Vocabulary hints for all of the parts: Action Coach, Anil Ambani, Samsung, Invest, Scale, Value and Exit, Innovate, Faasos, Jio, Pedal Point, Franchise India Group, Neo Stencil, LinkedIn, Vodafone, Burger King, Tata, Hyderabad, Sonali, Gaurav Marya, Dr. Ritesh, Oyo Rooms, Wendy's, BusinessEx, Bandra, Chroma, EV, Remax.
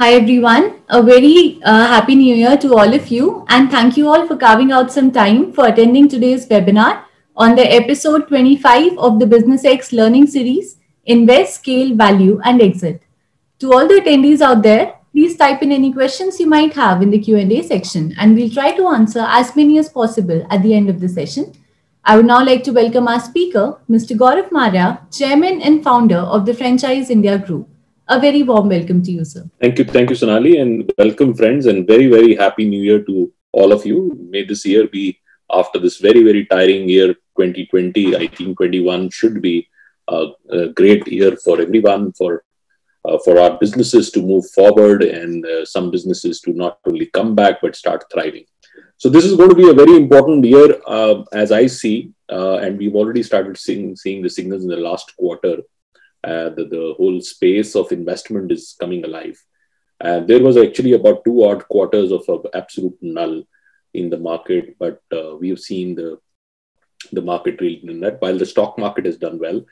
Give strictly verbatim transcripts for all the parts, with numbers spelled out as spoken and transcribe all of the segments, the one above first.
Hi everyone, a very uh, happy new year to all of you, and thank you all for carving out some time for attending today's webinar on the episode twenty-five of the BusinessEx learning series, Invest, Scale, Value and Exit. To all the attendees out there, please type in any questions you might have in the Q and A section and we'll try to answer as many as possible at the end of the session. I would now like to welcome our speaker, Mister Gaurav Marya, Chairman and Founder of the Franchise India Group. A very warm welcome to you, sir. Thank you. Thank you, Sonali, and welcome, friends, and very, very happy new year to all of you. May this year be, after this very, very tiring year, twenty twenty, I think twenty-one should be a, a great year for everyone, for, uh, for our businesses to move forward and uh, some businesses to not only come back, but start thriving. So this is going to be a very important year, uh, as I see, uh, and we've already started seeing, seeing the signals in the last quarter. Uh, the, the whole space of investment is coming alive. Uh, there was actually about two odd quarters of, of absolute null in the market, but uh, we have seen the, the market really in that. While the stock market has done well,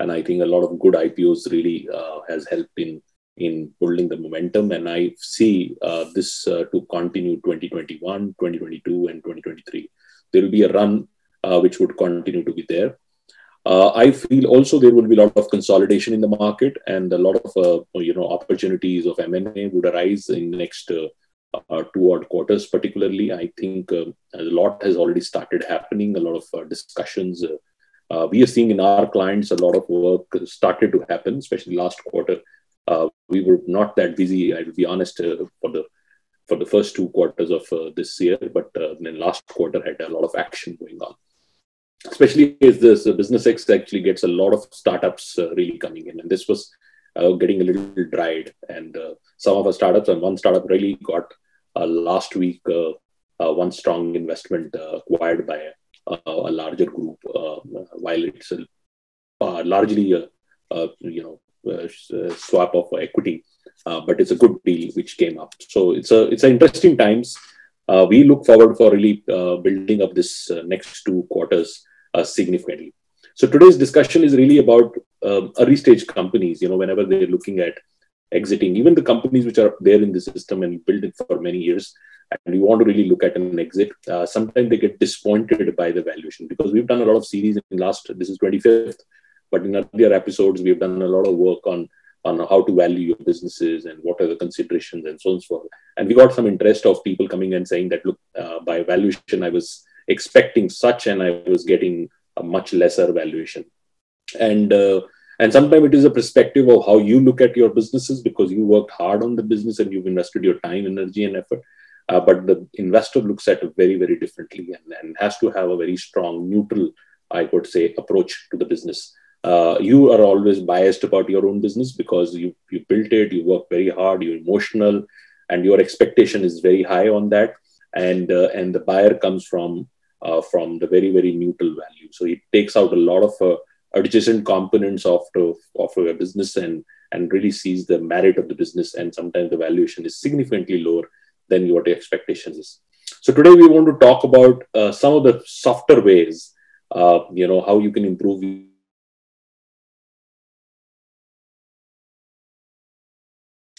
and I think a lot of good I P Os really uh, has helped in, in building the momentum. And I see uh, this uh, to continue twenty twenty-one, twenty twenty-two, and twenty twenty-three. There will be a run uh, which would continue to be there. Uh, I feel also there will be a lot of consolidation in the market, and a lot of uh, you know opportunities of M and A would arise in the next uh, uh, two odd quarters. Particularly, I think uh, a lot has already started happening. A lot of uh, discussions uh, uh, we are seeing in our clients. A lot of work started to happen, especially last quarter. Uh, we were not that busy, I'll be honest, uh, for the for the first two quarters of uh, this year, but uh, then last quarter had a lot of action going on. Especially as this uh, BusinessEx actually gets a lot of startups uh, really coming in, and this was uh, getting a little dried. And uh, some of our startups, and one startup really got uh, last week uh, uh, one strong investment uh, acquired by a, a larger group. Uh, while it's a, uh, largely a, a you know a swap of equity, uh, but it's a good deal which came up. So it's a it's an interesting times. Uh, we look forward for really uh, building up this uh, next two quarters. Uh, significantly. So today's discussion is really about um, early stage companies, you know, whenever they're looking at exiting, even the companies which are there in the system and built it for many years, and you want to really look at an exit, uh, sometimes they get disappointed by the valuation, because we've done a lot of series in last, this is twenty-fifth, but in earlier episodes, we've done a lot of work on, on how to value your businesses and what are the considerations and so on and so forth. And we got some interest of people coming and saying that, look, uh, by valuation, I was expecting such, and I was getting a much lesser valuation. And uh, and sometimes it is a perspective of how you look at your businesses, because you worked hard on the business and you've invested your time, energy, and effort. Uh, but the investor looks at it very, very differently, and, and has to have a very strong, neutral, I would say, approach to the business. Uh, you are always biased about your own business, because you, you built it, you work very hard, you're emotional, and your expectation is very high on that. And uh, and the buyer comes from uh, from the very, very neutral value. So it takes out a lot of uh, adjacent components of, of, of a business, and, and really sees the merit of the business. And sometimes the valuation is significantly lower than what the expectation is. So today we want to talk about uh, some of the softer ways, uh, you know, how you can improve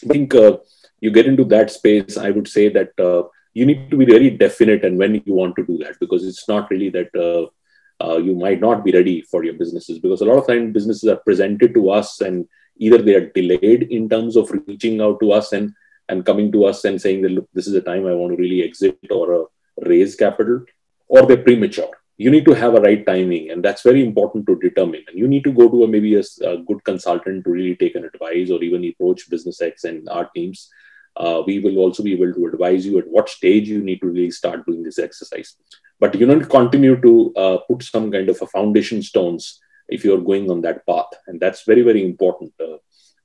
I think uh, you get into that space, I would say that uh, you need to be very definite and when you want to do that, because it's not really that uh, uh, you might not be ready for your businesses, because a lot of times businesses are presented to us and either they are delayed in terms of reaching out to us and, and coming to us and saying that, look, this is the time I want to really exit or uh, raise capital, or they're premature. You need to have a right timing, and that's very important to determine. And you need to go to a, maybe a, a good consultant to really take an advice, or even approach BusinessEx and our teams. Uh, we will also be able to advise you at what stage you need to really start doing this exercise. But you don't continue to uh, put some kind of a foundation stones if you're going on that path. And that's very, very important. Uh,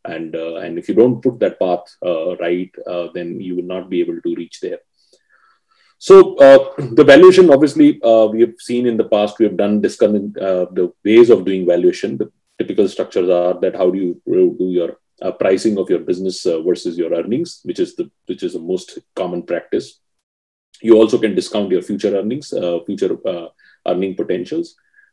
and uh, and if you don't put that path uh, right, uh, then you will not be able to reach there. So uh, the valuation, obviously, uh, we have seen in the past, we have done discussing uh, the ways of doing valuation. The typical structures are that how do you do your Uh, pricing of your business uh, versus your earnings, which is the which is the most common practice. You also can discount your future earnings, uh, future uh, earning potentials.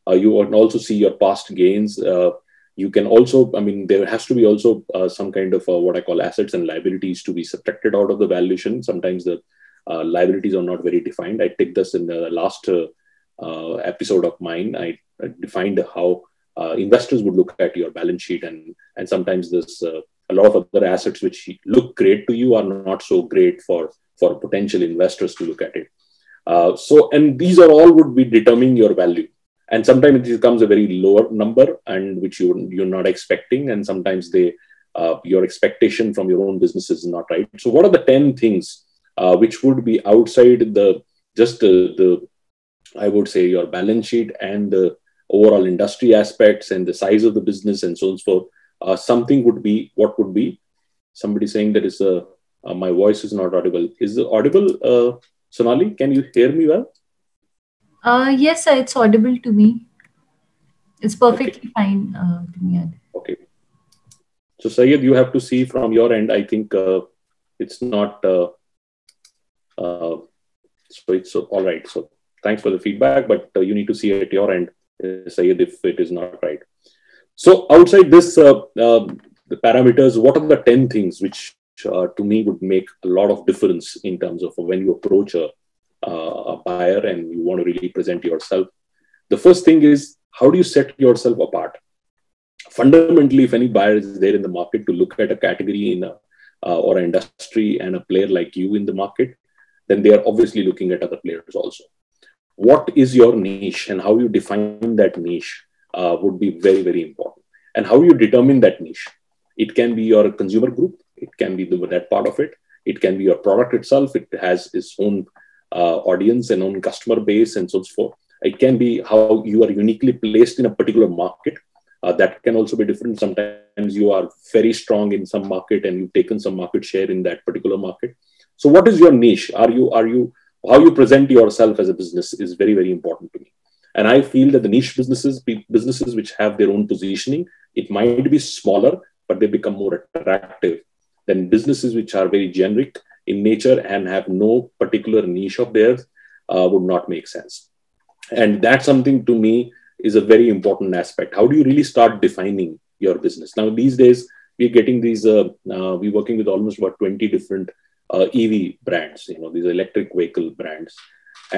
Uh, you can also see your past gains, uh, You can also, I mean, there has to be also uh, some kind of uh, what I call assets and liabilities to be subtracted out of the valuation. Sometimes the uh, liabilities are not very defined. I take this in the last uh, uh, episode of mine. I defined how uh, investors would look at your balance sheet, and and sometimes this uh, a lot of other assets which look great to you are not so great for for potential investors to look at it. Uh, so, and these are all would be determining your value. And sometimes it becomes a very lower number, and which you, you're not expecting. And sometimes they, uh, your expectation from your own business is not right. So what are the ten things uh, which would be outside the, just the, the, I would say your balance sheet and the overall industry aspects and the size of the business and so on and so forth. Uh, something would be, what would be, somebody saying that is a, uh, my voice is not audible. Is it audible, uh, Sonali? Can you hear me well? Uh, yes, sir, it's audible to me. It's perfectly okay. Fine uh, to me. Okay. So, Sayed, you have to see from your end. I think uh, it's not. Uh, uh, so it's so, all right. So thanks for the feedback, but uh, you need to see at your end, uh, Sayed, if it is not right. So outside this, uh, uh, the parameters. What are the ten things which, uh, to me, would make a lot of difference in terms of when you approach a Uh, a buyer and you want to really present yourself. The first thing is, how do you set yourself apart? Fundamentally, if any buyer is there in the market to look at a category in a, uh, or an industry and a player like you in the market, then they are obviously looking at other players also. What is your niche and how you define that niche uh, would be very, very important. And how you determine that niche. It can be your consumer group. It can be the, that part of it. It can be your product itself. It has its own Uh, audience and own customer base and so forth. It can be how you are uniquely placed in a particular market. Uh, that can also be different. Sometimes you are very strong in some market and you've taken some market share in that particular market. So what is your niche? Are you, are you, how you present yourself as a business is very, very important to me. And I feel that the niche businesses, businesses which have their own positioning, it might be smaller, but they become more attractive than businesses which are very generic in nature and have no particular niche of theirs uh, would not make sense. And that's something to me is a very important aspect. How do you really start defining your business? Now, these days, we're getting these, uh, uh, we're working with almost about twenty different uh, E V brands, you know, these electric vehicle brands.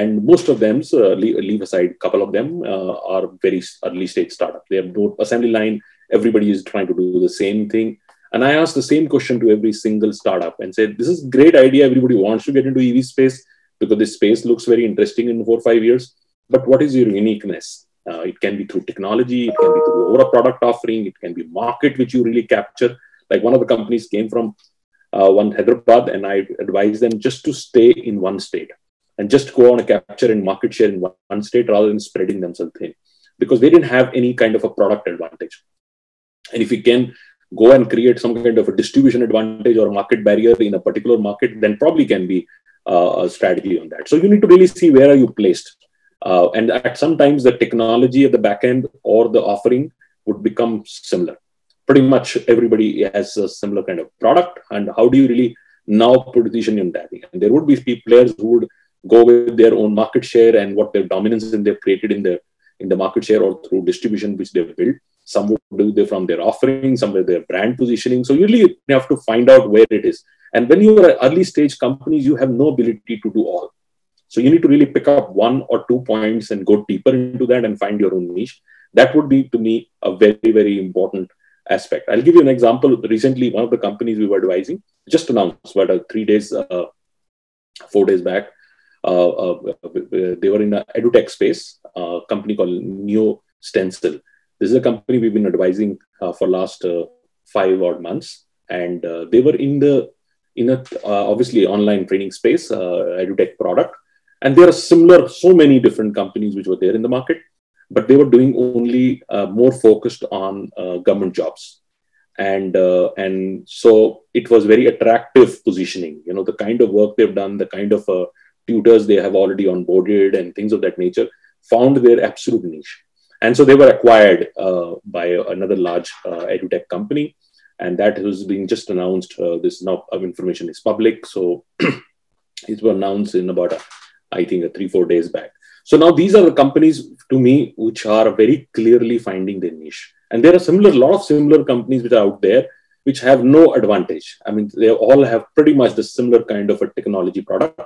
And most of them, uh, leave, leave aside, a couple of them uh, are very early stage startups. They have no assembly line. Everybody is trying to do the same thing. And I asked the same question to every single startup and said, this is a great idea. Everybody wants to get into E V space because this space looks very interesting in four or five years. But what is your uniqueness? Uh, it can be through technology. It can be through overall product offering. It can be market, which you really capture. Like one of the companies came from uh, one Hyderabad, and I advised them just to stay in one state and just go on a capture and market share in one state rather than spreading themselves thin, because they didn't have any kind of a product advantage. And if you can go and create some kind of a distribution advantage or market barrier in a particular market, then probably can be uh, a strategy on that. So you need to really see where are you placed. Uh, and at sometimes the technology at the back end or the offering would become similar. Pretty much everybody has a similar kind of product. And how do you really now position in that? And there would be players who would go with their own market share and what their dominance and they've created in the, in the market share or through distribution which they've built. Some would do they from their offering, some with their brand positioning. So usually you have to find out where it is. And when you are early stage companies, you have no ability to do all. So you need to really pick up one or two points and go deeper into that and find your own niche. That would be, to me, a very, very important aspect. I'll give you an example. Recently, one of the companies we were advising just announced about uh, three days, uh, four days back. Uh, uh, they were in the edutech space, a company called Neo Stencil. This is a company we've been advising uh, for last uh, five odd months, and uh, they were in the in a uh, obviously online training space, uh, edutech product, and there are similar so many different companies which were there in the market, but they were doing only uh, more focused on uh, government jobs, and uh, and so it was very attractive positioning. You know, the kind of work they've done, the kind of uh, tutors they have already onboarded, and things of that nature, found their absolute niche. And so they were acquired uh, by another large uh, edutech company, and that was being just announced. Uh, this now information is public, so it was announced in about, a, I think, a three four days back. So now these are the companies to me which are very clearly finding their niche. And there are similar, lot of similar companies which are out there, which have no advantage. I mean, they all have pretty much the similar kind of a technology product.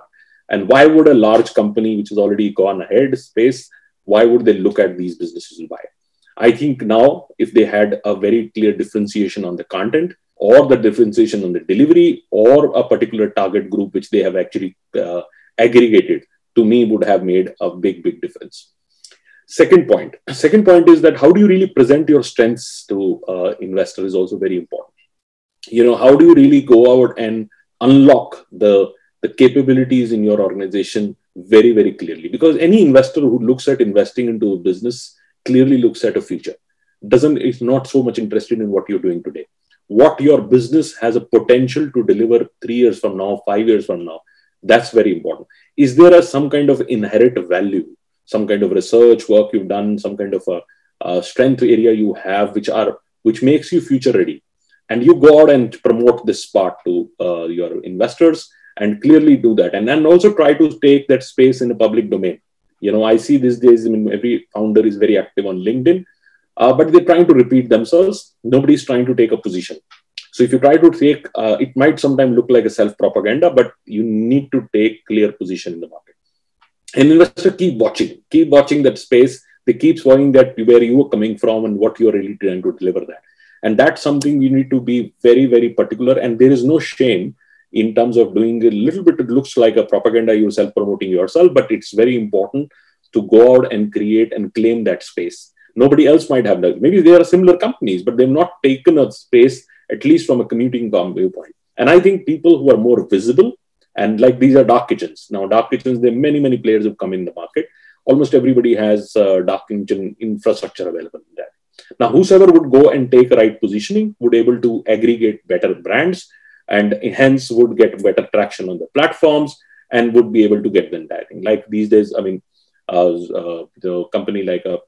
And why would a large company, which has already gone ahead space, why would they look at these businesses and buy? I think now, if they had a very clear differentiation on the content, or the differentiation on the delivery, or a particular target group, which they have actually uh, aggregated, to me would have made a big, big difference. Second point. Second point is that how do you really present your strengths to uh, investors is also very important. You know, how do you really go out and unlock the, the capabilities in your organization very, very clearly? Because any investor who looks at investing into a business clearly looks at a future. Doesn't, it's not so much interested in what you're doing today. What your business has a potential to deliver three years from now, five years from now, that's very important. Is there a, some kind of inherent value, some kind of research work you've done, some kind of a, a strength area you have, which are which makes you future ready? And you go out and promote this part to uh, your investors and clearly do that. And then also try to take that space in the public domain. You know, I see these days, I mean, every founder is very active on LinkedIn, uh, but they're trying to repeat themselves. Nobody's trying to take a position. So if you try to take, uh, it might sometimes look like a self-propaganda, but you need to take clear position in the market. And investors keep watching, keep watching that space. They keep showing that where you are coming from and what you're really trying to deliver that. And that's something you need to be very, very particular. And there is no shame in terms of doing a little bit. It looks like a propaganda, yourself promoting yourself, but it's very important to go out and create and claim that space. Nobody else might have that. Maybe there are similar companies, but they've not taken a space, at least from a commuting viewpoint. And I think people who are more visible, and like these are dark kitchens. Now, dark kitchens, there are many, many players who've come in the market. Almost everybody has uh, dark kitchen infrastructure available in that. Now, whosoever would go and take right positioning would able to aggregate better brands, and hence would get better traction on the platforms and would be able to get them that thing. Like these days, I mean, uh, uh, the company like uh,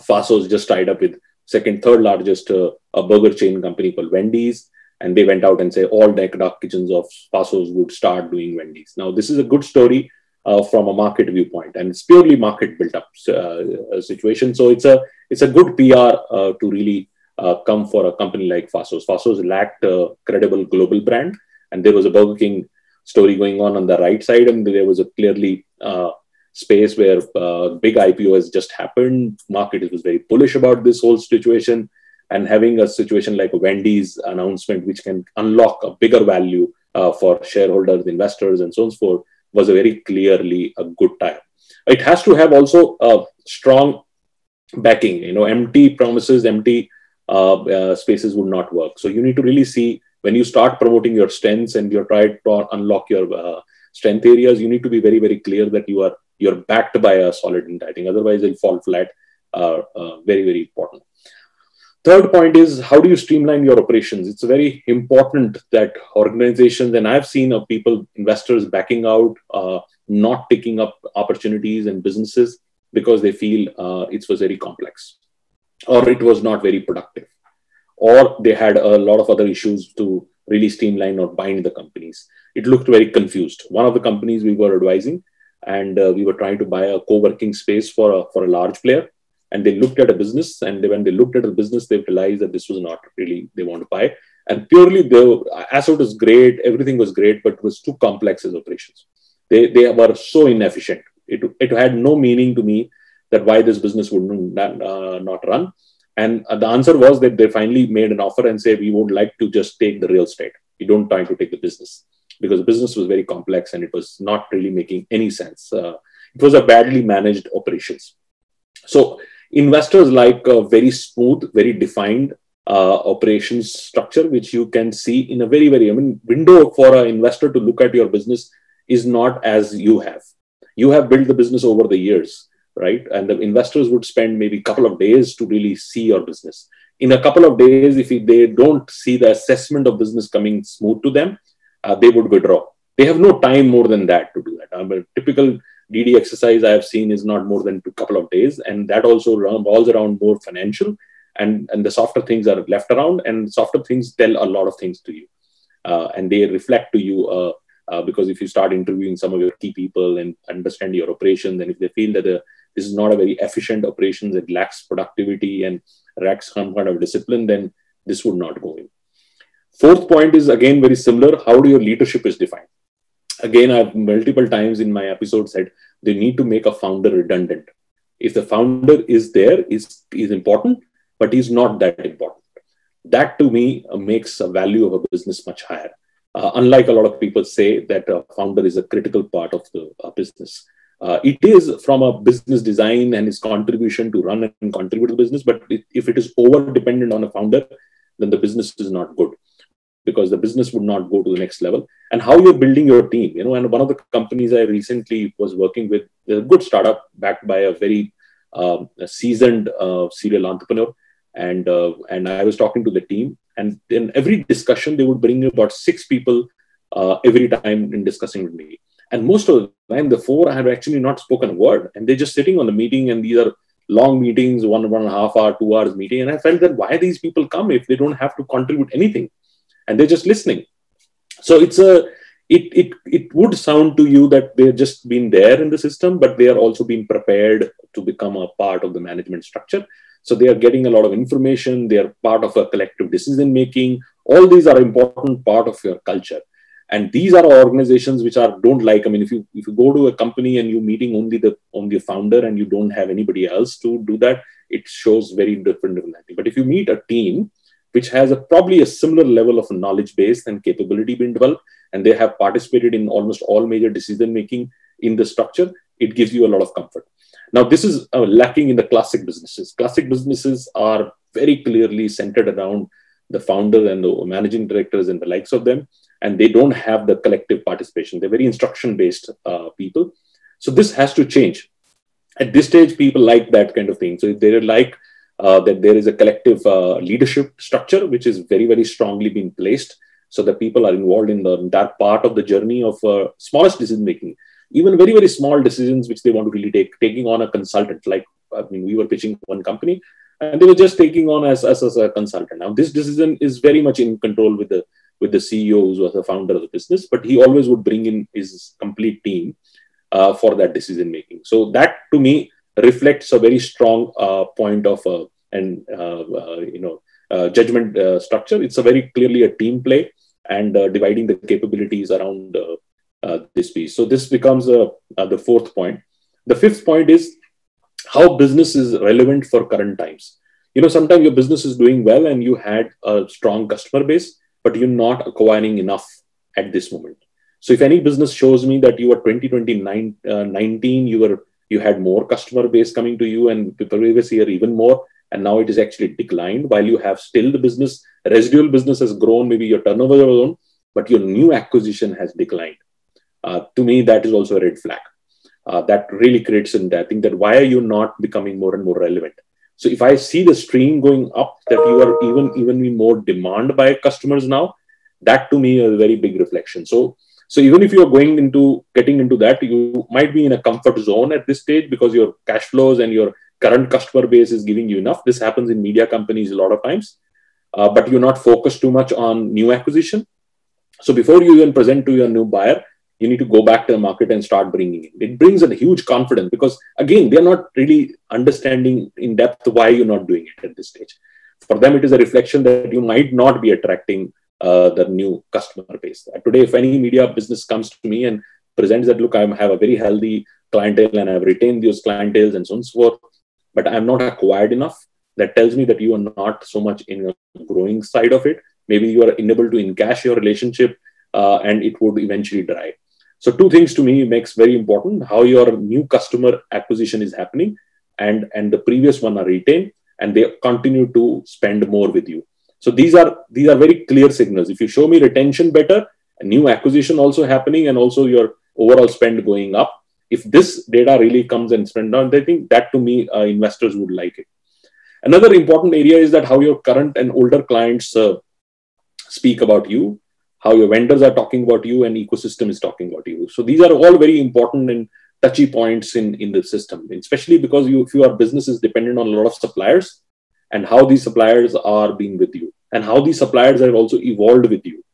Faasos just tied up with second, third largest uh, a burger chain company called Wendy's. And they went out and say all the dark kitchens of Faasos would start doing Wendy's. Now, this is a good story uh, from a market viewpoint, and it's purely market built up uh, situation. So it's a, it's a good P R uh, to really Uh, come for a company like Faasos. Faasos lacked a credible global brand, and there was a Burger King story going on on the right side, and there was a clearly uh, space where uh, big I P O has just happened. Market was very bullish about this whole situation, and having a situation like a Wendy's announcement, which can unlock a bigger value uh, for shareholders, investors, and so on and so forth, was a very clearly a good time. It has to have also a strong backing. You know, empty promises, empty Uh, uh, spaces would not work. So you need to really see, when you start promoting your strengths and you try to unlock your uh, strength areas, you need to be very, very clear that you are you're backed by a solid entity. Otherwise, you'll fall flat. Uh, uh, very, very important. Third point is, how do you streamline your operations? It's very important that organizations, and I've seen uh, people, investors backing out, uh, not picking up opportunities and businesses because they feel uh, it was very complex, or it was not very productive, or they had a lot of other issues to really streamline or bind the companies. It looked very confused. One of the companies we were advising, and uh, we were trying to buy a co-working space for a, for a large player, and they looked at a business, and they, when they looked at the business, they realized that this was not really they want to buy. And purely, they were, asset was great, everything was great, but it was too complex as operations. They, they were so inefficient. It, it had no meaning to me that why this business would uh, not run. And the answer was that they finally made an offer and say, we would like to just take the real estate. We don't try to take the business, because the business was very complex and it was not really making any sense. Uh, it was a badly managed operations. So investors like a very smooth, very defined uh, operations structure, which you can see in a very, very, I mean, window for an investor to look at your business is not as you have. You have built the business over the years, right? And the investors would spend maybe a couple of days to really see your business. In a couple of days, if they don't see the assessment of business coming smooth to them, uh, they would withdraw. They have no time more than that to do that. I mean, a typical D D exercise I have seen is not more than a couple of days. And that also revolves around more financial, and, and the softer things are left around, and softer things tell a lot of things to you. Uh, and they reflect to you uh, uh, because if you start interviewing some of your key people and understand your operations, and if they feel that the This is not a very efficient operation that lacks productivity and lacks some kind of discipline, then this would not go in. Fourth point is again very similar. How do your leadership is defined? Again, I've multiple times in my episode said they need to make a founder redundant. If the founder is there, is is important, but he's not that important. That to me uh, makes the value of a business much higher. Uh, unlike a lot of people say that a founder is a critical part of the uh, business. Uh, it is from a business design and its contribution to run and contribute to the business. But it, if it is over dependent on a founder, then the business is not good, because the business would not go to the next level. And how you're building your team, you know, and one of the companies I recently was working with, a good startup backed by a very um, a seasoned uh, serial entrepreneur. And, uh, and I was talking to the team, and in every discussion, they would bring about six people uh, every time in discussing with me. And most of the time, the four have actually not spoken a word, and they're just sitting on the meeting, and these are long meetings, one, one and a half hour, two hours meeting. And I felt that why these people come if they don't have to contribute anything? And they're just listening. So it's a, it, it, it would sound to you that they've just been there in the system, but they are also being prepared to become a part of the management structure. So they are getting a lot of information. They are part of a collective decision-making. All these are important part of your culture. And these are organizations which are don't like, I mean, if you, if you go to a company and you're meeting only the, only the founder and you don't have anybody else to do that, it shows very different. But if you meet a team which has a, probably a similar level of knowledge base and capability being developed, and they have participated in almost all major decision-making in the structure, it gives you a lot of comfort. Now, this is uh, lacking in the classic businesses. Classic businesses are very clearly centered around the founder and the managing directors and the likes of them, and they don't have the collective participation. They're very instruction-based uh, people. So this has to change. At this stage, people like that kind of thing. So if they like uh, that there is a collective uh, leadership structure, which is very, very strongly being placed, so that people are involved in, the, in that part of the journey of uh, smallest decision-making. Even very, very small decisions which they want to really take, taking on a consultant. Like, I mean, we were pitching one company and they were just taking on as, as, as a consultant. Now, this decision is very much in control with the, with the C E O, who was the founder of the business, but he always would bring in his complete team uh, for that decision making. So that to me reflects a very strong uh, point of uh, and uh, uh, you know uh, judgment uh, structure. It's a very clearly a team play and uh, dividing the capabilities around uh, Uh, this piece. So this becomes uh, uh, the fourth point. The fifth point is how business is relevant for current times. You know, sometimes your business is doing well and you had a strong customer base, but you're not acquiring enough at this moment. So if any business shows me that you were twenty, twenty, nineteen, you were, you had more customer base coming to you and the previous year even more, and now it is actually declined while you have still the business, residual business has grown, maybe your turnover has grown, but your new acquisition has declined. Uh, to me, that is also a red flag. Uh, that really creates, and I think that why are you not becoming more and more relevant? So if I see the stream going up, that you are even even more demand by customers now, that to me is a very big reflection. So, so even if you are going into getting into that, you might be in a comfort zone at this stage because your cash flows and your current customer base is giving you enough. This happens in media companies a lot of times, uh, but you're not focused too much on new acquisition. So before you even present to your new buyer, you need to go back to the market and start bringing in. It brings a huge confidence because, again, they're not really understanding in depth why you're not doing it at this stage. For them, it is a reflection that you might not be attracting uh, the new customer base. Today, if any media business comes to me and presents that, look, I have a very healthy clientele and I've retained those clienteles and so on and so forth, but I'm not acquired enough, that tells me that you are not so much in the growing side of it. Maybe you are unable to encash your relationship uh, and it would eventually dry. So two things to me makes very important, how your new customer acquisition is happening and, and the previous one are retained and they continue to spend more with you. So these are, these are very clear signals. If you show me retention better, a new acquisition also happening and also your overall spend going up, if this data really comes and spend down, I think that to me, uh, investors would like it. Another important area is that how your current and older clients uh, speak about you, how your vendors are talking about you and ecosystem is talking about you. So these are all very important and touchy points in, in the system, especially because you, if your business is dependent on a lot of suppliers and how these suppliers are being with you and how these suppliers have also evolved with you.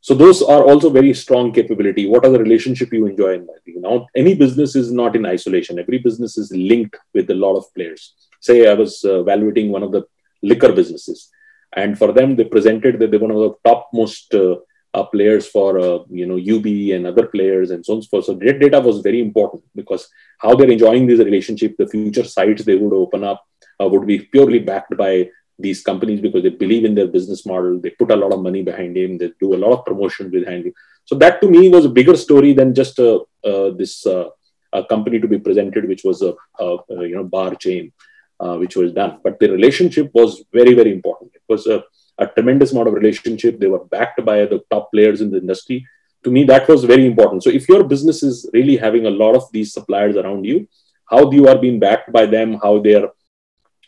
So those are also very strong capability. What are the relationship you enjoy in that? Now, any business is not in isolation. Every business is linked with a lot of players. Say I was uh, evaluating one of the liquor businesses. And for them, they presented that they're one of the top most uh, uh, players for, uh, you know, U B and other players and so on and so forth. So that data was very important because how they're enjoying this relationship, the future sites they would open up uh, would be purely backed by these companies because they believe in their business model. They put a lot of money behind him. They do a lot of promotion behind him. So that to me was a bigger story than just uh, uh, this uh, a company to be presented, which was a, a, a you know bar chain, uh, which was done. But the relationship was very, very important. It was a, a tremendous amount of relationship. They were backed by the top players in the industry. To me, that was very important. So if your business is really having a lot of these suppliers around you, how you are being backed by them, how they are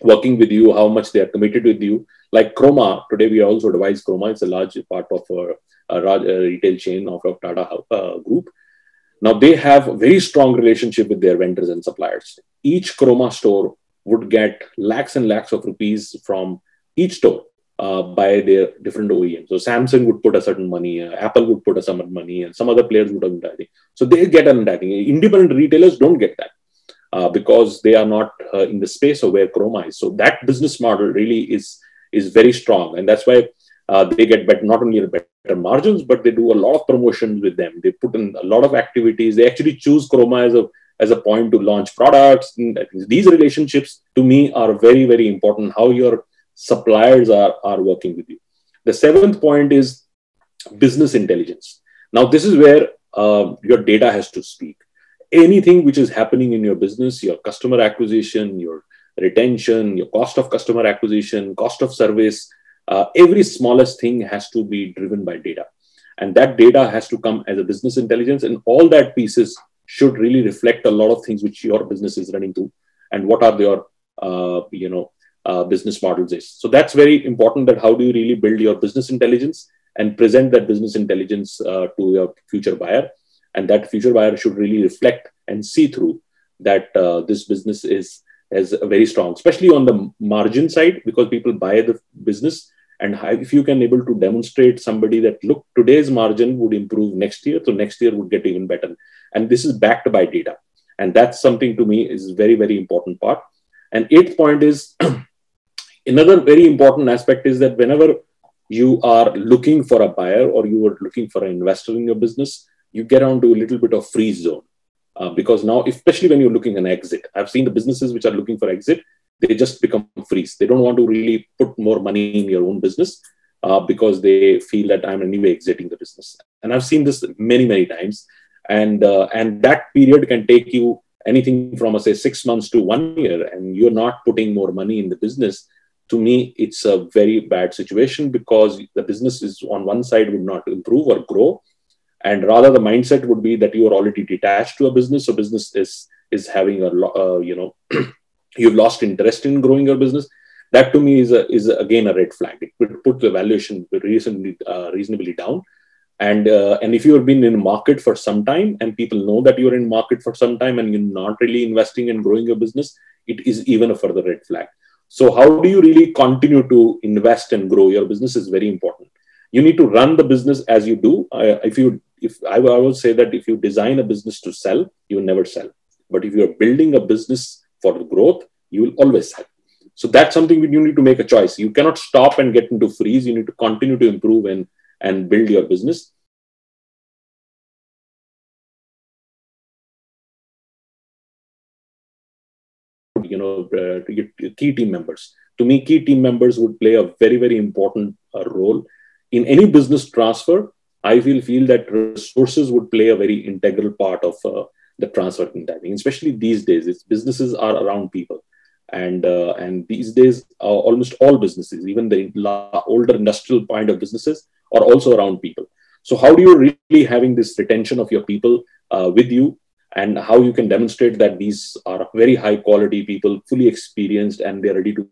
working with you, how much they are committed with you. Like Chroma, today we also advise Chroma. It's a large part of a, a, a retail chain of, of Tata uh, Group. Now, they have a very strong relationship with their vendors and suppliers. Each Chroma store would get lakhs and lakhs of rupees from each store uh, by their different O E Ms. So Samsung would put a certain money, uh, Apple would put a certain money, and some other players would have been. So they get an attacking. Independent retailers don't get that. Uh, because they are not uh, in the space of where Chroma is. So that business model really is, is very strong. And that's why uh, they get better, not only better margins, but they do a lot of promotions with them. They put in a lot of activities. They actually choose Chroma as a, as a point to launch products. And these relationships, to me, are very, very important, how your suppliers are, are working with you. The seventh point is business intelligence. Now, this is where uh, your data has to speak. Anything which is happening in your business, your customer acquisition, your retention, your cost of customer acquisition, cost of service, uh, every smallest thing has to be driven by data. And that data has to come as a business intelligence. And all that pieces should really reflect a lot of things which your business is running through and what are your uh, you know, uh, business models is. So that's very important, that how do you really build your business intelligence and present that business intelligence uh, to your future buyer. And that future buyer should really reflect and see through that uh, this business is, is very strong, especially on the margin side, because people buy the business. And if you can able to demonstrate somebody that, look, today's margin would improve next year, so next year would get even better. And this is backed by data. And that's something to me is very, very important part. And eighth point is another very important aspect is that whenever you are looking for a buyer or you are looking for an investor in your business, you get onto a little bit of freeze zone uh, because now, especially when you're looking at an exit, I've seen the businesses which are looking for exit, they just become freeze. They don't want to really put more money in your own business uh, because they feel that I'm anyway exiting the business. And I've seen this many, many times. And, uh, and that period can take you anything from, uh, say, six months to one year, and you're not putting more money in the business. To me, it's a very bad situation because the business is on one side would not improve or grow. And rather, the mindset would be that you are already detached to a business. So business is, is having a, uh, you know, you've lost interest in growing your business. That to me is, a, is a, again, a red flag. It would put the valuation reasonably, uh, reasonably down. And, uh, and if you have been in market for some time and people know that you're in market for some time and you're not really investing and growing your business, it is even a further red flag. So how do you really continue to invest and grow your business is very important. You need to run the business as you do. Uh, if you If I would say that if you design a business to sell, you will never sell. But if you're building a business for growth, you will always sell. So that's something you need to make a choice. You cannot stop and get into freeze. You need to continue to improve and, and build your business. You know, uh, to get key team members. To me, key team members would play a very, very important uh, role in any business transfer. I feel, feel that resources would play a very integral part of uh, the transfer in timing, especially these days. It's businesses are around people. And, uh, and these days, uh, almost all businesses, even the older industrial kind of businesses, are also around people. So how do you really having this retention of your people uh, with you and how you can demonstrate that these are very high quality people, fully experienced, and they're ready to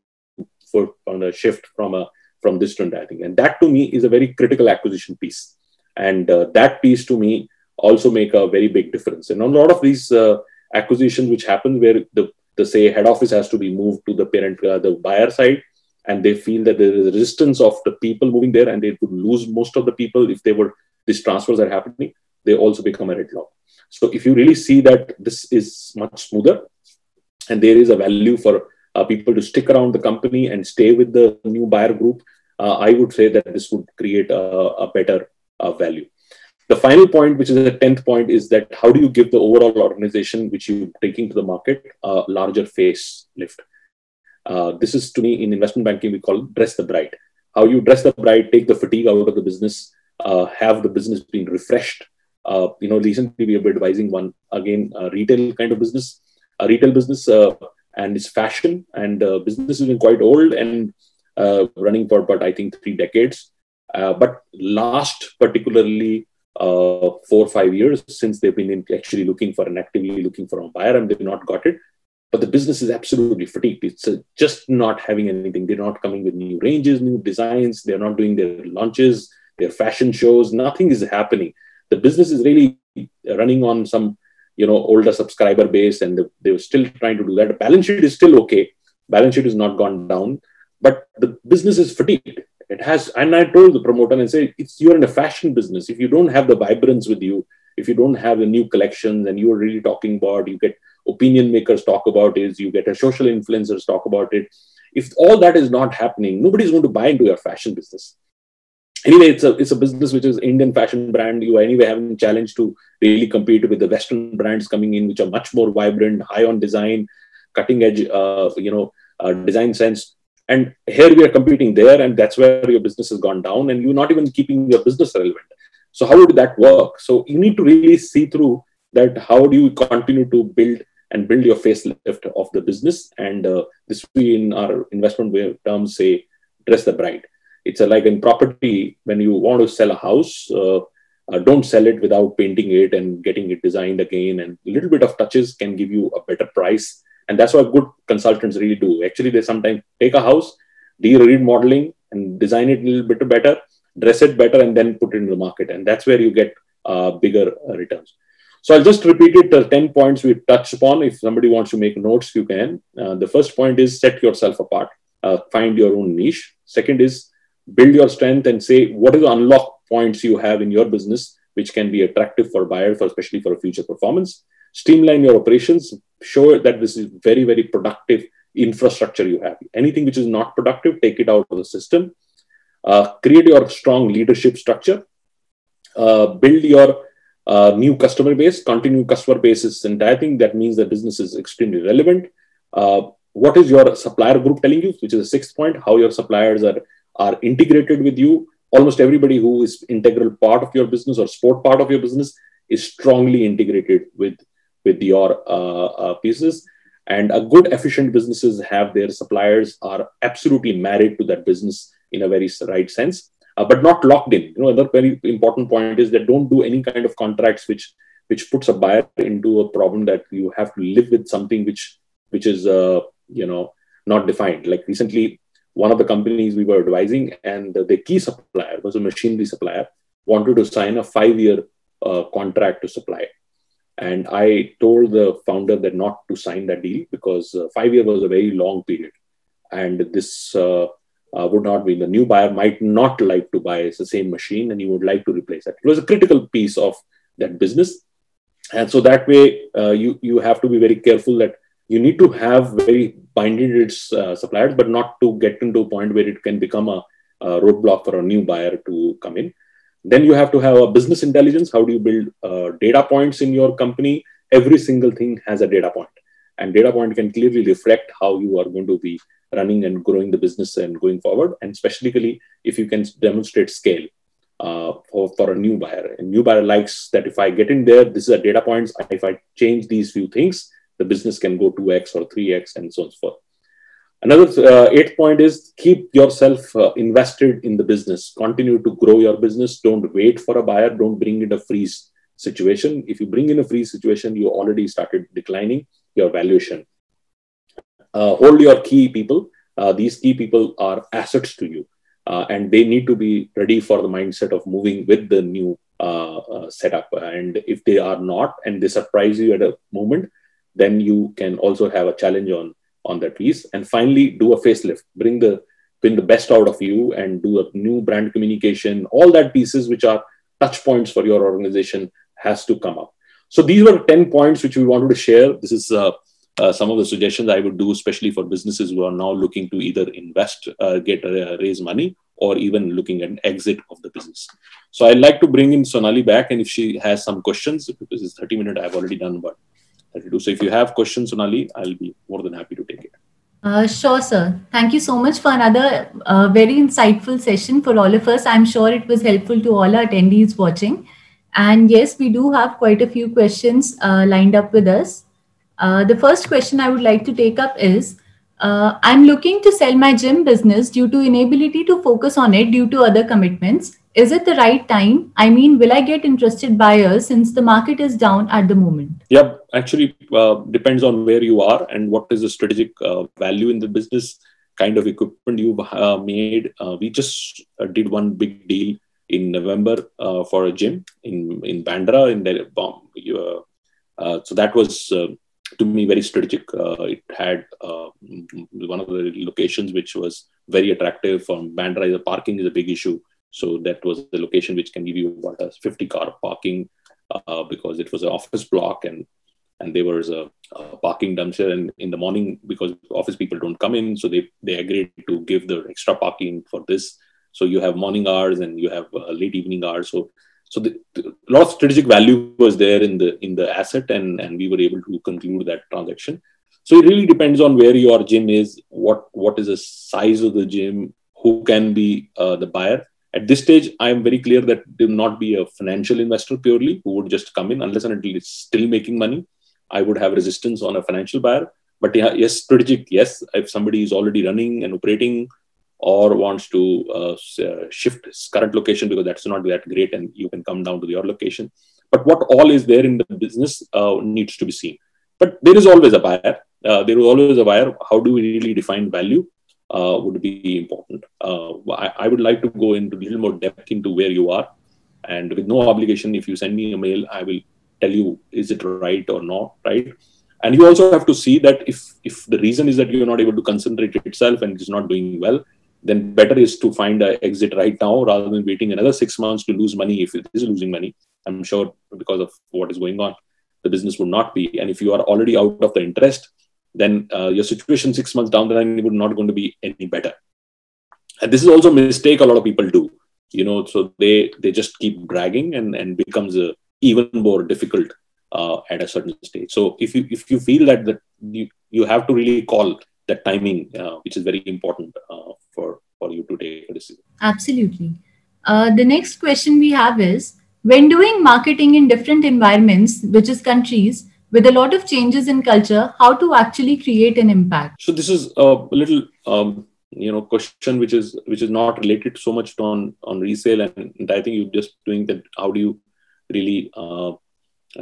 for, on a shift from, a, from this trend, I think. And that to me is a very critical acquisition piece. And uh, that piece to me also make a very big difference. And a lot of these uh, acquisitions which happen where the, the say head office has to be moved to the parent, uh, the buyer side, and they feel that there is resistance of the people moving there and they could lose most of the people if they were, these transfers are happening, they also become a deadlock. So if you really see that this is much smoother and there is a value for uh, people to stick around the company and stay with the new buyer group, uh, I would say that this would create a, a better uh, value. The final point, which is the tenth point, is that how do you give the overall organization which you're taking to the market a larger face lift? Uh, this is, to me, in investment banking, we call it dress the bride. How you dress the bride, take the fatigue out of the business, uh, have the business being refreshed. Uh, you know, recently we were advising one, again, a retail kind of business, a retail business, uh, and it's fashion, and uh, business has been quite old and uh, running for, but I think three decades. Uh, but last particularly, Uh, four or five years since they've been in actually looking for and actively looking for a buyer, and they've not got it. But the business is absolutely fatigued. It's uh, just not having anything. They're not coming with new ranges, new designs. They're not doing their launches, their fashion shows. Nothing is happening. The business is really running on some, you know, older subscriber base, and the, they were still trying to do that. Balance sheet is still okay. Balance sheet has not gone down, but the business is fatigued. It has, and I told the promoter and said, it's, you're in a fashion business. If you don't have the vibrance with you, if you don't have the new collections and you're really talking about, you get opinion makers talk about it, you get a social influencers talk about it. If all that is not happening, nobody's going to buy into your fashion business. Anyway, it's a, it's a business which is Indian fashion brand. You are anyway having a challenge to really compete with the Western brands coming in, which are much more vibrant, high on design, cutting edge, uh, you know, uh, design sense. And here we are competing there, and that's where your business has gone down, and you're not even keeping your business relevant. So how would that work? So you need to really see through that. How do you continue to build and build your facelift of the business? And uh, this we in our investment terms say, dress the bride. It's a, like in property, when you want to sell a house, uh, uh, don't sell it without painting it and getting it designed again. And a little bit of touches can give you a better price. And that's what good consultants really do. Actually, they sometimes take a house, do remodeling and design it a little bit better, dress it better, and then put it into the market. And that's where you get uh, bigger returns. So I'll just repeat it. The ten points we touched upon. If somebody wants to make notes, you can. Uh, the first point is set yourself apart. Uh, find your own niche. Second is build your strength and say what are the unlock points you have in your business which can be attractive for buyers, for especially for future performance. Streamline your operations. Show that this is very, very productive infrastructure you have. Anything which is not productive, take it out of the system. Uh, create your strong leadership structure. Uh, build your uh, new customer base. Continue customer bases. And I think that means the business is extremely relevant. Uh, what is your supplier group telling you, which is the sixth point, how your suppliers are, are integrated with you. Almost everybody who is integral part of your business or support part of your business is strongly integrated with with your uh, uh, pieces. And a good efficient businesses have their suppliers are absolutely married to that business in a very right sense, uh, but not locked in. You know, another very important point is that don't do any kind of contracts which which puts a buyer into a problem that you have to live with something which which is uh, you know, not defined. Like recently, one of the companies we were advising, and the key supplier was a machinery supplier, wanted to sign a five-year uh, contract to supply. And I told the founder that not to sign that deal because uh, five years was a very long period. And this uh, uh, would not be, the new buyer might not like to buy the same machine and he would like to replace that. It was a critical piece of that business. And so that way, uh, you, you have to be very careful that you need to have very binded uh, suppliers, but not to get into a point where it can become a, a roadblock for a new buyer to come in. Then you have to have a business intelligence. How do you build uh, data points in your company? Every single thing has a data point, and data point can clearly reflect how you are going to be running and growing the business and going forward. And specifically, if you can demonstrate scale uh, for, for a new buyer. A new buyer likes that if I get in there, this is a data points. If I change these few things, the business can go two X or three X and so on and so forth. Another uh, eighth point is keep yourself uh, invested in the business. Continue to grow your business. Don't wait for a buyer. Don't bring in a freeze situation. If you bring in a freeze situation, you already started declining your valuation. Uh, hold your key people. Uh, these key people are assets to you, uh, and they need to be ready for the mindset of moving with the new uh, uh, setup. And if they are not, and they surprise you at a moment, then you can also have a challenge on on that piece. And finally, do a facelift, bring the bring the best out of you and do a new brand communication. All that pieces which are touch points for your organization has to come up. So these were ten points which we wanted to share. This is uh, uh, some of the suggestions I would do, especially for businesses who are now looking to either invest, uh, get uh, raise money, or even looking at an exit of the business. So I'd like to bring in Sonali back, and if she has some questions, because it's thirty minutes, I've already done about thirty-two. So if you have questions, Sonali, I'll be more than happy to take it. Uh, sure, sir. Thank you so much for another uh, very insightful session for all of us. I'm sure it was helpful to all our attendees watching. And yes, we do have quite a few questions uh, lined up with us. Uh, the first question I would like to take up is, Uh, I'm looking to sell my gym business due to inability to focus on it due to other commitments. Is it the right time? I mean, will I get interested buyers since the market is down at the moment? Yep, actually uh, depends on where you are and what is the strategic uh, value in the business, kind of equipment you've uh, made. Uh, we just uh, did one big deal in November uh, for a gym in, in Bandra. In the, uh, uh, so that was... Uh, to me, very strategic. Uh, it had uh, one of the locations which was very attractive. From Bandra, the parking is a big issue. So that was the location which can give you about a fifty car parking uh, because it was an office block and and there was a, a parking dumpster. And in the morning, because office people don't come in, so they, they agreed to give the extra parking for this. So you have morning hours and you have uh, late evening hours. So So the, the, a lot of strategic value was there in the in the asset, and, and we were able to conclude that transaction. So it really depends on where your gym is, what what is the size of the gym, who can be uh, the buyer. At this stage, I am very clear that there will not be a financial investor purely who would just come in unless and until it's still making money. I would have resistance on a financial buyer. But yeah, yes, strategic, yes. If somebody is already running and operating, or wants to uh, shift his current location because that's not that great and you can come down to your location. But what all is there in the business uh, needs to be seen. But there is always a buyer. Uh, there is always a buyer. How do we really define value uh, would be important. Uh, I, I would like to go into a little more depth into where you are. And with no obligation, if you send me a mail, I will tell you, is it right or not, right? And you also have to see that if, if the reason is that you're not able to concentrate itself and it's not doing well, then better is to find an exit right now rather than waiting another six months to lose money. If it is losing money, I'm sure because of what is going on, the business would not be. And if you are already out of the interest, then uh, your situation six months down the line would not going to be any better. And this is also a mistake a lot of people do. You know, so they, they just keep dragging and, and becomes uh, even more difficult uh, at a certain stage. So if you, if you feel that, that you, you have to really call that timing, uh, which is very important uh, for, for you to take a decision. Absolutely. Uh, the next question we have is, when doing marketing in different environments, which is countries, with a lot of changes in culture, how to actually create an impact? So this is a little, um, you know, question which is which is not related so much on, on resale. And, and I think you're just doing that. How do you really uh,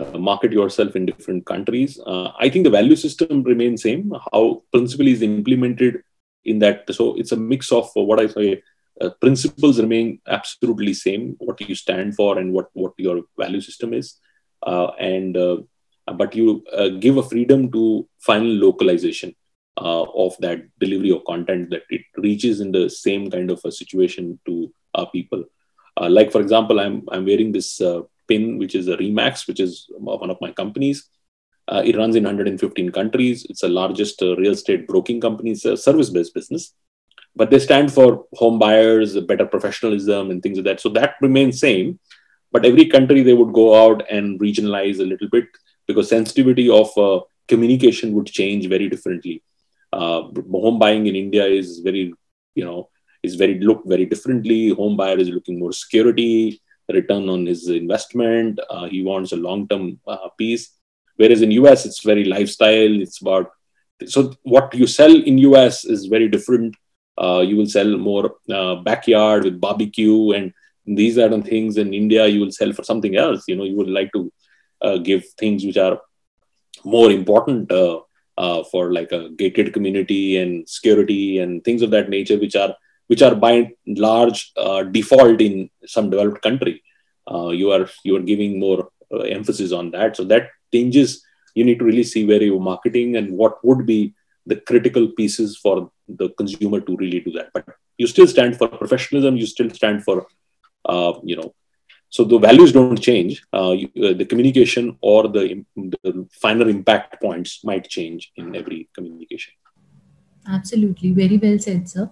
Uh, market yourself in different countries. Uh, I think the value system remains same. How principle is implemented in that. So it's a mix of uh, what I say, uh, principles remain absolutely same, what you stand for and what, what your value system is. Uh, and uh, But you uh, give a freedom to final localization uh, of that delivery of content, that it reaches in the same kind of a situation to our people. Uh, like, for example, I'm, I'm wearing this uh, pin, which is a Remax, which is one of my companies. Uh, it runs in one hundred fifteen countries. It's the largest uh, real estate broking company, uh, service-based business. But they stand for home buyers, better professionalism and things like that. So that remains same. But every country, they would go out and regionalize a little bit because sensitivity of uh, communication would change very differently. Uh, home buying in India is very, you know, is very looked very differently. Home buyer is looking more security, return on his investment. Uh, he wants a long-term uh, piece. Whereas in U S, it's very lifestyle. It's about, so what you sell in U S is very different. Uh, you will sell more uh, backyard with barbecue and these are the things. In India, you will sell for something else. You know, you would like to uh, give things which are more important uh, uh, for like a gated community and security and things of that nature, which are which are by large uh, default in some developed country. Uh, you are you are giving more uh, emphasis on that. So that changes. You need to really see where you're marketing and what would be the critical pieces for the consumer to really do that. But you still stand for professionalism. You still stand for, uh, you know, So the values don't change. Uh, you, uh, the communication or the, the final impact points might change in every communication. Absolutely. Very well said, sir.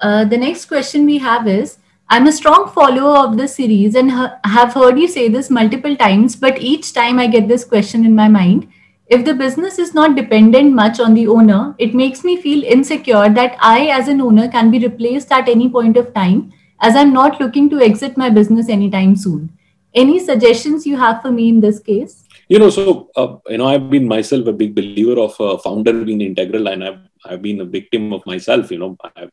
Uh, the next question we have is, I'm a strong follower of the series and have heard you say this multiple times, but each time I get this question in my mind. If the business is not dependent much on the owner, it makes me feel insecure that I as an owner can be replaced at any point of time, as I'm not looking to exit my business anytime soon. Any suggestions you have for me in this case? You know, so, uh, you know, I've been myself a big believer of a founder being integral, and I've, I've been a victim of myself. You know, I've,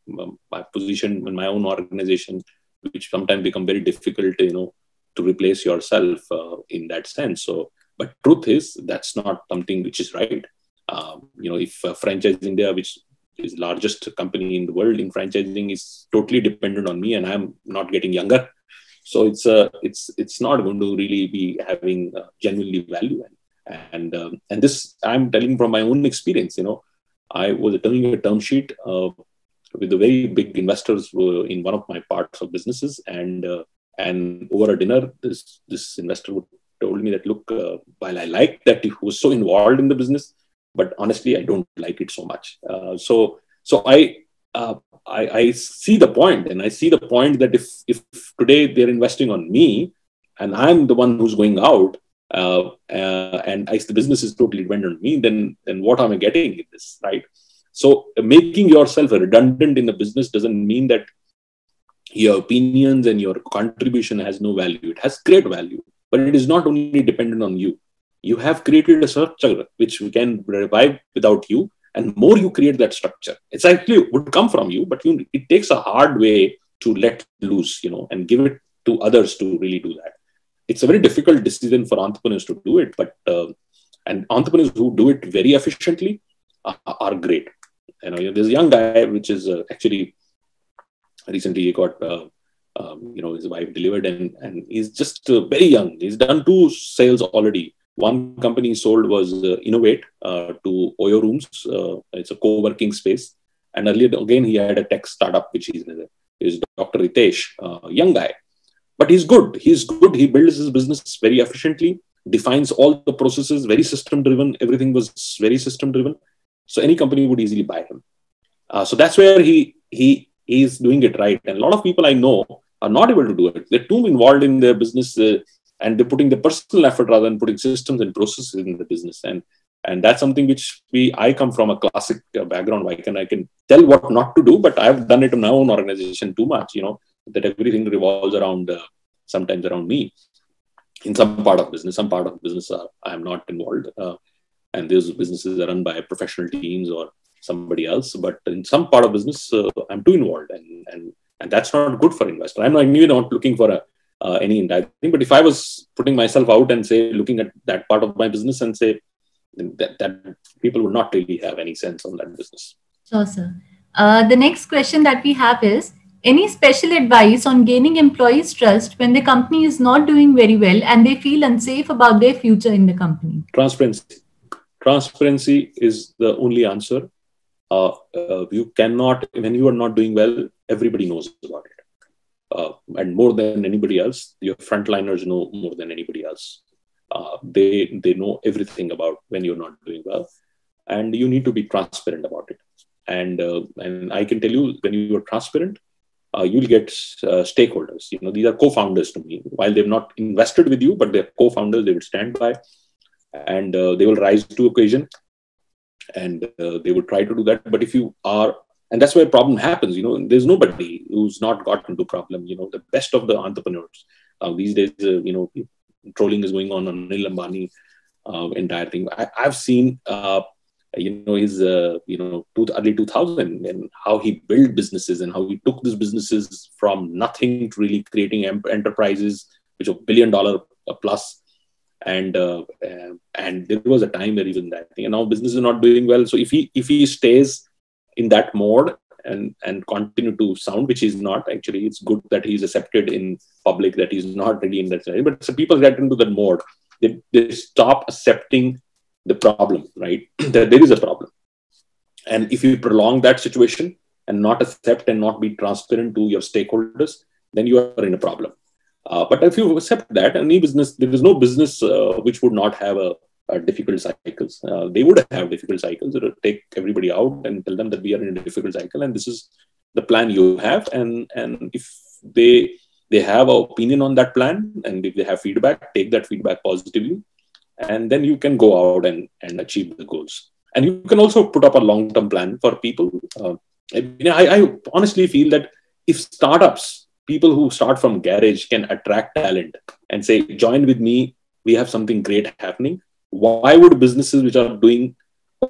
I've positioned in my own organization, which sometimes become very difficult, you know, to replace yourself uh, in that sense. So, but truth is, that's not something which is right. Um, you know, if uh, Franchise India, which is largest company in the world in franchising, is totally dependent on me, and I'm not getting younger. So it's uh, it's it's not going to really be having uh, genuinely value. And and, um, and this I'm telling from my own experience. You know, I was doing a term sheet uh, with the very big investors were in one of my parts of businesses, and uh, and over a dinner, this this investor would told me that, look, uh, while I like that he was so involved in the business, but honestly, I don't like it so much. Uh, so, so I, uh, I, I see the point, and I see the point that if, if today they're investing on me, and I'm the one who's going out, uh, uh, and I, the business is totally dependent on me, then then what am I getting in this, right? So, uh, making yourself redundant in the business doesn't mean that your opinions and your contribution has no value. It has great value. But it is not only dependent on you. You have created a structure which we can revive without you. And more you create that structure, it's actually would come from you, but you, it takes a hard way to let loose, you know, and give it to others to really do that. It's a very difficult decision for entrepreneurs to do it, but uh, and entrepreneurs who do it very efficiently are, are great. You know, there's a young guy which is uh, actually recently he got. Uh, Um, you know, his wife delivered, and, and he's just uh, very young. He's done two sales already. One company he sold was uh, Innovate uh, to Oyo Rooms. Uh, it's a co-working space. And earlier, again, he had a tech startup, which is, is Doctor Ritesh, uh, young guy. But he's good. He's good. He builds his business very efficiently, defines all the processes, very system-driven. Everything was very system-driven. So any company would easily buy him. Uh, so that's where he he is doing it right. And a lot of people I know are not able to do it. They're too involved in their business uh, and they're putting the personal effort rather than putting systems and processes in the business. And and that's something which we I come from a classic uh, background. I can, I can tell what not to do, but I've done it in my own organization too much, you know, that everything revolves around, uh, sometimes around me in some part of business. Some part of business are, I'm not involved. Uh, and those businesses are run by professional teams or somebody else. But in some part of business, uh, I'm too involved. And and And that's not good for investor. I'm not, even not looking for a, uh, any entire thing. But if I was putting myself out and say, looking at that part of my business and say that, that people would not really have any sense on that business. Sure, sir. Uh, the next question that we have is, any special advice on gaining employees' trust when the company is not doing very well and they feel unsafe about their future in the company? Transparency. Transparency is the only answer. Uh, uh, you cannot, when you are not doing well, everybody knows about it. Uh, and more than anybody else, your frontliners know more than anybody else. Uh, they, they know everything about when you're not doing well. And you need to be transparent about it. And, uh, and I can tell you, when you are transparent, uh, you'll get uh, stakeholders. You know, these are co-founders to me. While they've not invested with you, but they're co-founders, they will stand by. And uh, they will rise to occasion. And uh, they would try to do that. But if you are, and that's where problem happens, you know, there's nobody who's not got into problem, you know, the best of the entrepreneurs. Uh, these days, uh, you know, trolling is going on on Anil Ambani, uh, entire thing. I, I've seen, uh, you know, his, uh, you know, early two thousand and how he built businesses and how he took these businesses from nothing to really creating enterprises, which are billion dollar plus. And uh, and there was a time where even that thing, and now business is not doing well. So if he if he stays in that mode and and continue to sound, which he's not actually, it's good that he's accepted in public that he's not really in that. But so people get into that mode, they they stop accepting the problem, right? That there is a problem, and if you prolong that situation and not accept and not be transparent to your stakeholders, then you are in a problem. Uh, but if you accept that, any business, there is no business uh, which would not have a, a difficult cycles. Uh, they would have difficult cycles. It will take everybody out and tell them that we are in a difficult cycle and this is the plan you have. And, and if they they have an opinion on that plan and if they have feedback, take that feedback positively. And then you can go out and, and achieve the goals. And you can also put up a long-term plan for people. Uh, I, I, I honestly feel that if startups, people who start from garage can attract talent and say, join with me, we have something great happening. Why would businesses which are doing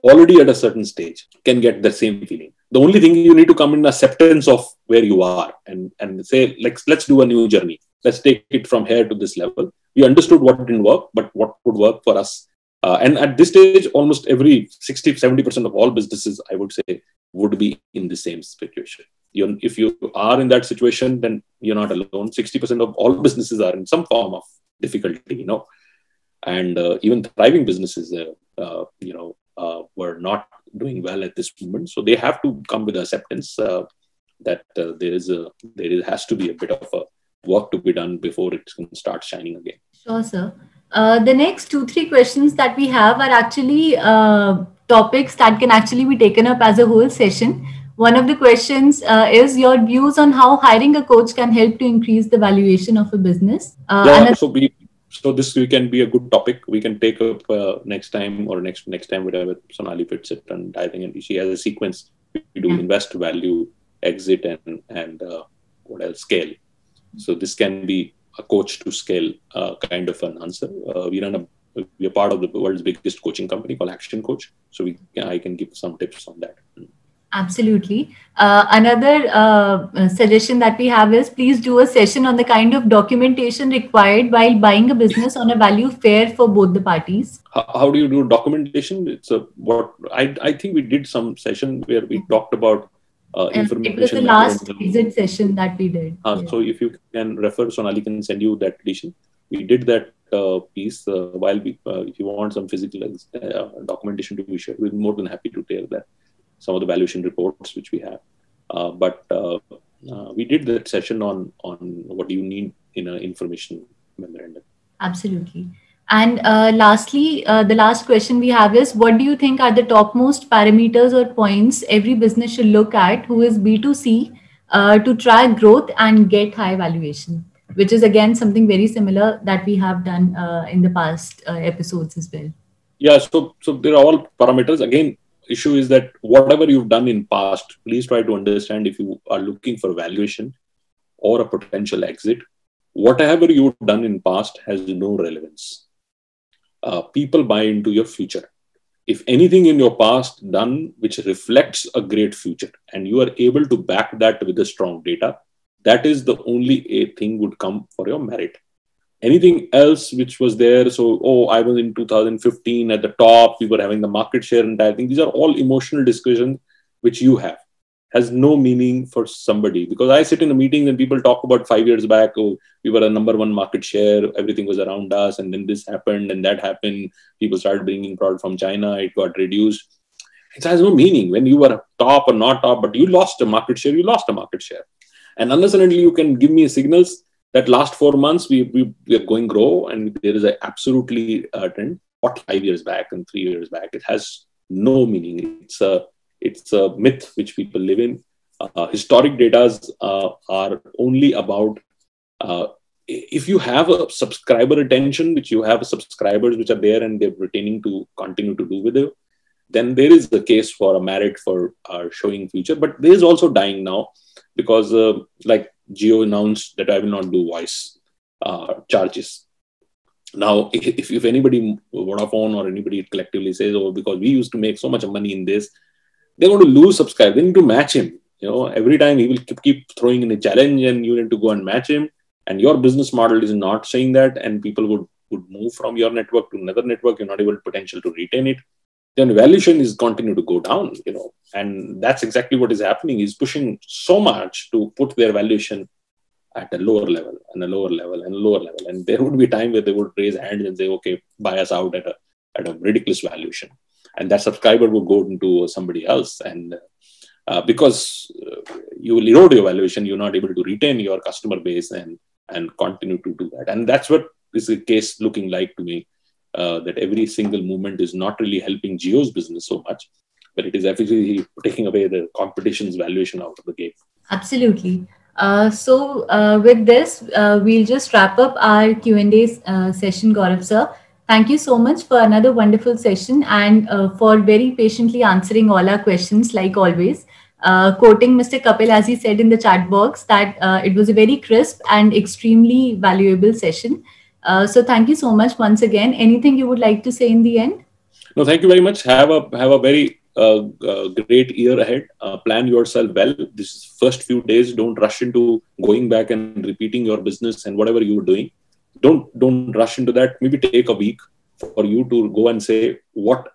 already at a certain stage can get the same feeling? The only thing you need to come in acceptance of where you are and, and say, let's, let's do a new journey. Let's take it from here to this level. We understood what didn't work, but what would work for us. Uh, and at this stage, almost every sixty, seventy percent of all businesses, I would say, would be in the same situation. You're, if you are in that situation, then you're not alone. sixty percent of all businesses are in some form of difficulty, you know. And uh, even thriving businesses, uh, uh, you know, uh, were not doing well at this moment. So they have to come with acceptance uh, that uh, there is a there is, has to be a bit of a work to be done before it can start shining again. Sure, sir. Uh, the next two, three questions that we have are actually uh, topics that can actually be taken up as a whole session. One of the questions uh, is your views on how hiring a coach can help to increase the valuation of a business. Uh, yeah, and so, we, so this we can be a good topic. We can take up uh, next time or next next time, whatever Sonali fits it. And I think she has a sequence. We do yeah. Invest, value, exit, and, and uh, what else? Scale. So this can be a coach to scale uh, kind of an answer. Uh, we run a, we are part of the world's biggest coaching company called Action Coach. So we, I can give some tips on that. Absolutely. Uh, another uh, suggestion that we have is please do a session on the kind of documentation required while buying a business on a value fair for both the parties. How, how do you do documentation? It's a what I I think we did some session where we mm-hmm. talked about Uh, information. It was the last exit session that we did. Uh, yeah. So if you can refer, Sonali can send you that edition. We did that uh, piece uh, while we, uh, if you want some physical uh, documentation to be shared, we're more than happy to tell that some of the valuation reports which we have. Uh, but uh, uh, we did that session on, on what you need in an information memorandum. Absolutely. And uh, lastly, uh, the last question we have is, what do you think are the topmost parameters or points every business should look at who is B two C uh, to track growth and get high valuation, which is again something very similar that we have done uh, in the past uh, episodes as well. Yeah, so, so they're all parameters. Again, issue is that whatever you've done in past, please try to understand if you are looking for valuation or a potential exit, whatever you've done in past has no relevance. Uh, people buy into your future. If anything in your past done, which reflects a great future, and you are able to back that with the strong data, that is the only a thing would come for your merit. Anything else which was there, so, oh, I was in two thousand fifteen at the top, we were having the market share, and I think these are all emotional discussions which you have, has no meaning for somebody. Because I sit in a meeting and people talk about five years back, oh, we were a number one market share, everything was around us, and then this happened and that happened. People started bringing product from China, it got reduced. It has no meaning when you were top or not top, but you lost a market share, you lost a market share. And unless and until you can give me signals that last four months we, we, we are going grow and there is an absolutely uh, trend, what five years back and three years back, it has no meaning. It's a It's a myth which people live in. Uh, historic data uh, are only about, uh, if you have a subscriber retention, which you have subscribers which are there and they're retaining to continue to do with you, then there is the case for a merit for uh, showing future. But there is also dying now because uh, like Jio announced that I will not do voice uh, charges. Now, if, if anybody, Vodafone or anybody collectively says, oh, because we used to make so much money in this, they're going to lose subscribers. They need to match him. You know, every time he will keep, keep throwing in a challenge and you need to go and match him. And your business model is not saying that. And people would, would move from your network to another network. You're not able to potential to retain it. Then valuation is continue to go down, you know, and that's exactly what is happening. He's pushing so much to put their valuation at a lower level and a lower level and a lower level. And there would be time where they would raise hands and say, okay, buy us out at a, at a ridiculous valuation. And that subscriber will go into somebody else. And uh, because uh, you will erode your valuation, you're not able to retain your customer base. And, and continue to do that. And that's what is the case looking like to me, uh, that every single movement is not really helping Jio's business so much, but it is effectively taking away the competition's valuation out of the game. Absolutely. Uh, so uh, with this, uh, we'll just wrap up our Q and A uh, session, Gaurav sir. Thank you so much for another wonderful session and uh, for very patiently answering all our questions like always. Uh, quoting Mister Kapil, as he said in the chat box, that uh, it was a very crisp and extremely valuable session. Uh, so thank you so much once again. Anything you would like to say in the end? No, thank you very much. Have a, have a very uh, uh, great year ahead. Uh, plan yourself well. This is first few days. Don't rush into going back and repeating your business and whatever you're doing. Don't, don't rush into that. Maybe take a week for you to go and say what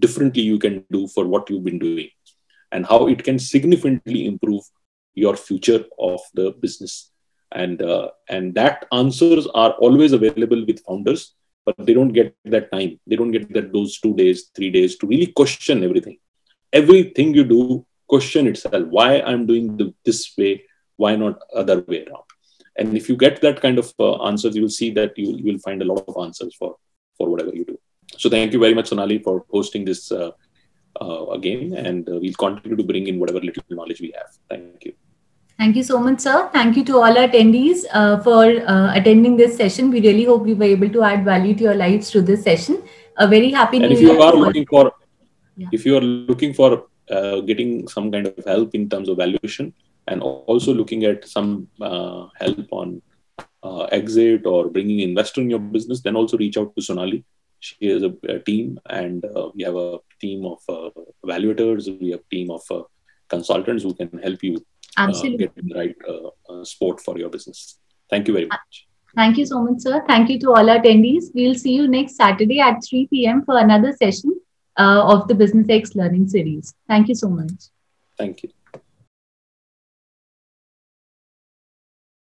differently you can do for what you've been doing and how it can significantly improve your future of the business. And, uh, and that answers are always available with founders, but they don't get that time. They don't get that those two days, three days to really question everything. Everything you do, question itself. Why I'm doing the, this way, why not other way around? And if you get that kind of uh, answers, you will see that you, you will find a lot of answers for, for whatever you do. So thank you very much, Sonali, for hosting this uh, Uh, again, and uh, we'll continue to bring in whatever little knowledge we have. Thank you. Thank you so much, sir. Thank you to all our attendees uh, for uh, attending this session. We really hope we were able to add value to your lives through this session. A very happy and new if you year. Are looking for, yeah. If you are looking for uh, getting some kind of help in terms of valuation and also looking at some uh, help on uh, exit or bringing investor in your business, then also reach out to Sonali. She is a, a team, and uh, we have a team of uh, evaluators. We have a team of uh, consultants who can help you uh, get the right uh, uh, support for your business. Thank you very much. Thank you so much, sir. Thank you to all our attendees. We'll see you next Saturday at three P M for another session uh, of the BusinessEx Learning Series. Thank you so much. Thank you.